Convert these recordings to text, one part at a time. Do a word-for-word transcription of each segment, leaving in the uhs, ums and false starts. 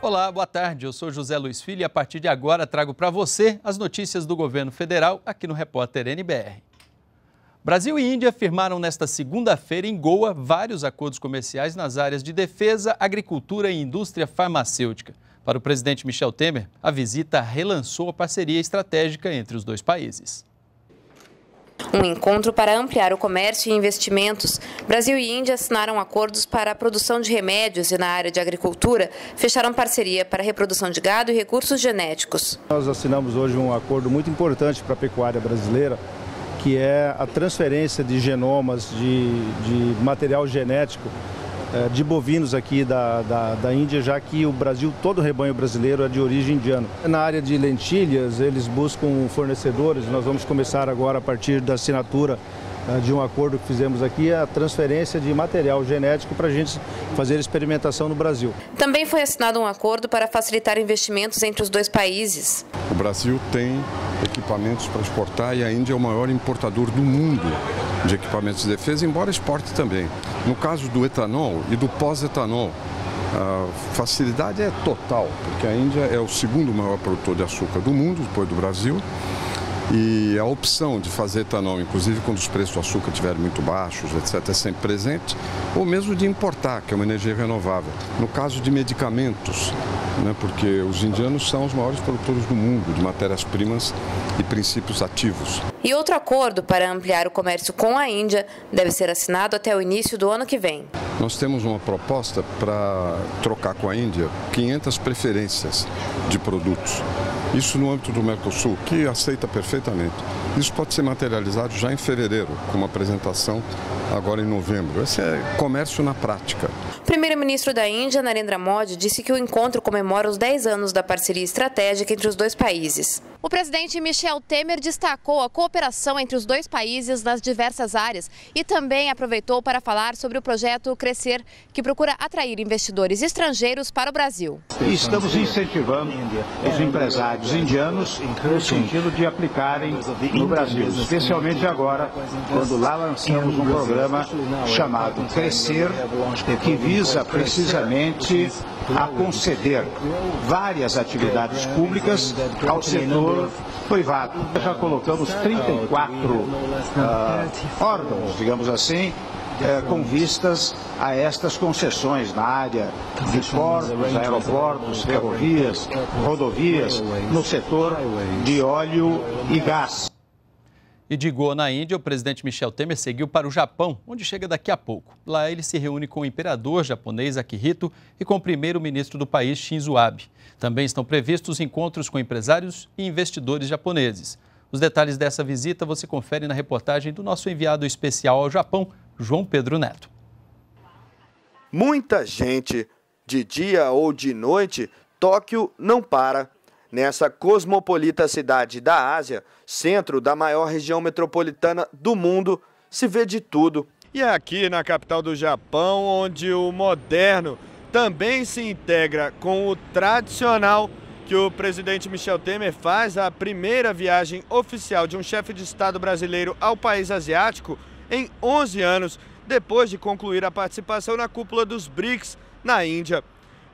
Olá, boa tarde. Eu sou José Luiz Filho e a partir de agora trago para você as notícias do governo federal aqui no Repórter N B R. Brasil e Índia firmaram nesta segunda-feira em Goa vários acordos comerciais nas áreas de defesa, agricultura e indústria farmacêutica. Para o presidente Michel Temer, a visita relançou a parceria estratégica entre os dois países. Um encontro para ampliar o comércio e investimentos. Brasil e Índia assinaram acordos para a produção de remédios e, na área de agricultura, fecharam parceria para a reprodução de gado e recursos genéticos. Nós assinamos hoje um acordo muito importante para a pecuária brasileira, que é a transferência de genomas, de, de material genético de bovinos aqui da, da, da Índia, já que o Brasil, todo o rebanho brasileiro é de origem indiana. Na área de lentilhas, eles buscam fornecedores. Nós vamos começar agora, a partir da assinatura de um acordo que fizemos aqui, a transferência de material genético para a gente fazer experimentação no Brasil. Também foi assinado um acordo para facilitar investimentos entre os dois países. O Brasil tem equipamentos para exportar e a Índia é o maior importador do mundo de equipamentos de defesa, embora exporte também. No caso do etanol e do pós-etanol, a facilidade é total, porque a Índia é o segundo maior produtor de açúcar do mundo, depois do Brasil. E a opção de fazer etanol, inclusive quando os preços do açúcar estiverem muito baixos, etcétera, é sempre presente, ou mesmo de importar, que é uma energia renovável. No caso de medicamentos, né, porque os indianos são os maiores produtores do mundo de matérias-primas e princípios ativos. E outro acordo para ampliar o comércio com a Índia deve ser assinado até o início do ano que vem. Nós temos uma proposta para trocar com a Índia quinhentas preferências de produtos. Isso no âmbito do Mercosul, que aceita perfeitamente. Isso pode ser materializado já em fevereiro, com uma apresentação agora em novembro. Esse é comércio na prática. O primeiro-ministro da Índia, Narendra Modi, disse que o encontro comemora os dez anos da parceria estratégica entre os dois países. O presidente Michel Temer destacou a cooperação entre os dois países nas diversas áreas e também aproveitou para falar sobre o projeto Crescer, que procura atrair investidores estrangeiros para o Brasil. Estamos incentivando os empresários Os indianos no sentido de aplicarem no Brasil, especialmente agora, quando lá lançamos um programa chamado Crescer, que visa precisamente a conceder várias atividades públicas ao setor privado. Já colocamos trinta e quatro uh, órgãos, digamos assim, com vistas a estas concessões na área de portos, aeroportos, ferrovias, rodovias, no setor de óleo e gás. E de Goa, na Índia, o presidente Michel Temer seguiu para o Japão, onde chega daqui a pouco. Lá ele se reúne com o imperador japonês Akihito e com o primeiro-ministro do país, Shinzo Abe. Também estão previstos encontros com empresários e investidores japoneses. Os detalhes dessa visita você confere na reportagem do nosso enviado especial ao Japão, João Pedro Neto. Muita gente, de dia ou de noite, Tóquio não para. Nessa cosmopolita cidade da Ásia, centro da maior região metropolitana do mundo, se vê de tudo. E é aqui na capital do Japão, onde o moderno também se integra com o tradicional, que o presidente Michel Temer faz a primeira viagem oficial de um chefe de Estado brasileiro ao país asiático em onze anos, depois de concluir a participação na cúpula dos BRICS na Índia.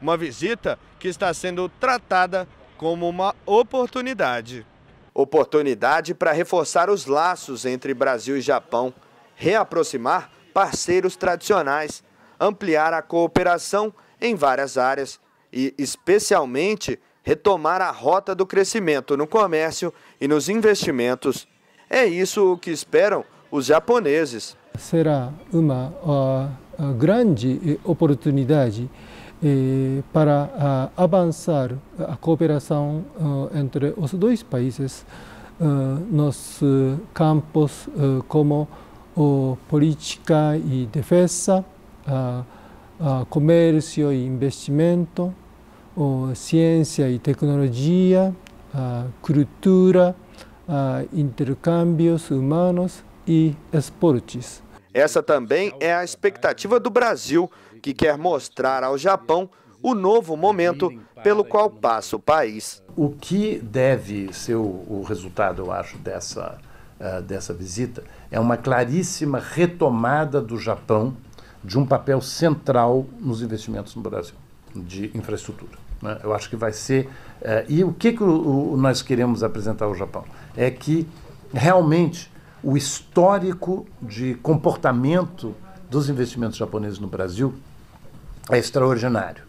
Uma visita que está sendo tratada como uma oportunidade. Oportunidade para reforçar os laços entre Brasil e Japão, reaproximar parceiros tradicionais, ampliar a cooperação em várias áreas e, especialmente, retomar a rota do crescimento no comércio e nos investimentos. É isso o que esperam os japoneses. Será uma uh, grande oportunidade eh, para uh, avançar a cooperação uh, entre os dois países uh, nos uh, campos uh, como uh, política e defesa, uh, uh, comércio e investimento, uh, ciência e tecnologia, uh, cultura, uh, intercâmbios humanos e esportes. Essa também é a expectativa do Brasil, que quer mostrar ao Japão o novo momento pelo qual passa o país. O que deve ser o, o resultado, eu acho, dessa, uh, dessa visita é uma claríssima retomada do Japão de um papel central nos investimentos no Brasil, de infraestrutura. Né? Eu acho que vai ser... Uh, e o que, que o, o, nós queremos apresentar ao Japão? É que realmente o histórico de comportamento dos investimentos japoneses no Brasil é extraordinário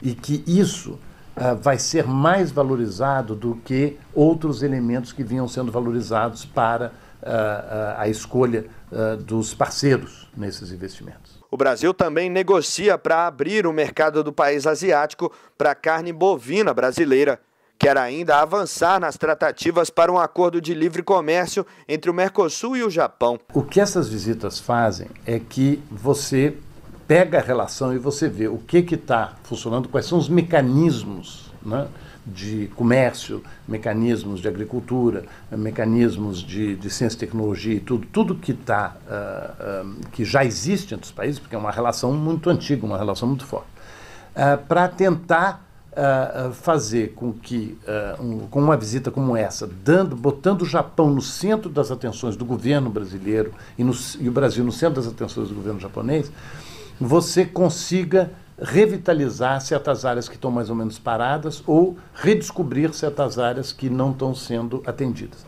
e que isso uh, vai ser mais valorizado do que outros elementos que vinham sendo valorizados para uh, uh, a escolha uh, dos parceiros nesses investimentos. O Brasil também negocia para abrir o mercado do país asiático para a carne bovina brasileira. Quer ainda avançar nas tratativas para um acordo de livre comércio entre o Mercosul e o Japão. O que essas visitas fazem é que você pega a relação e você vê o que que está funcionando, quais são os mecanismos, né, de comércio, mecanismos de agricultura, mecanismos de, de ciência e tecnologia e tudo, tudo que, tá, uh, uh, que já existe entre os países, porque é uma relação muito antiga, uma relação muito forte, uh, para tentar Uh, fazer com que, uh, um, com uma visita como essa, dando, botando o Japão no centro das atenções do governo brasileiro e, no, e o Brasil no centro das atenções do governo japonês, você consiga revitalizar certas áreas que estão mais ou menos paradas ou redescobrir certas áreas que não estão sendo atendidas.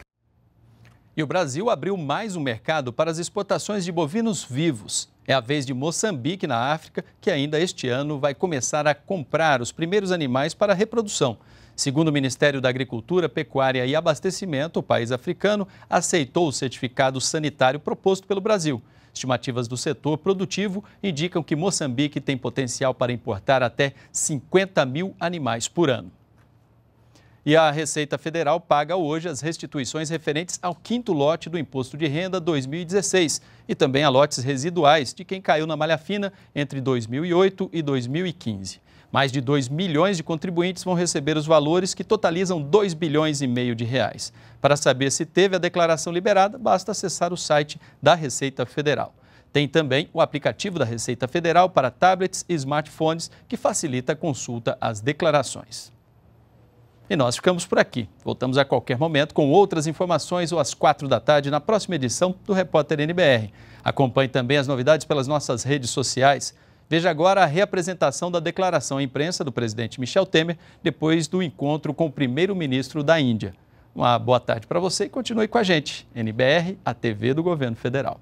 E o Brasil abriu mais um mercado para as exportações de bovinos vivos. É a vez de Moçambique, na África, que ainda este ano vai começar a comprar os primeiros animais para a reprodução. Segundo o Ministério da Agricultura, Pecuária e Abastecimento, o país africano aceitou o certificado sanitário proposto pelo Brasil. Estimativas do setor produtivo indicam que Moçambique tem potencial para importar até cinquenta mil animais por ano. E a Receita Federal paga hoje as restituições referentes ao quinto lote do Imposto de Renda dois mil e dezesseis e também a lotes residuais de quem caiu na malha fina entre dois mil e oito e dois mil e quinze. Mais de dois milhões de contribuintes vão receber os valores que totalizam dois bilhões e meio de reais. Para saber se teve a declaração liberada, basta acessar o site da Receita Federal. Tem também o aplicativo da Receita Federal para tablets e smartphones que facilita a consulta às declarações. E nós ficamos por aqui. Voltamos a qualquer momento com outras informações ou às quatro da tarde na próxima edição do Repórter N B R. Acompanhe também as novidades pelas nossas redes sociais. Veja agora a reapresentação da declaração à imprensa do presidente Michel Temer depois do encontro com o primeiro-ministro da Índia. Uma boa tarde para você e continue com a gente. N B R, a T V do Governo Federal.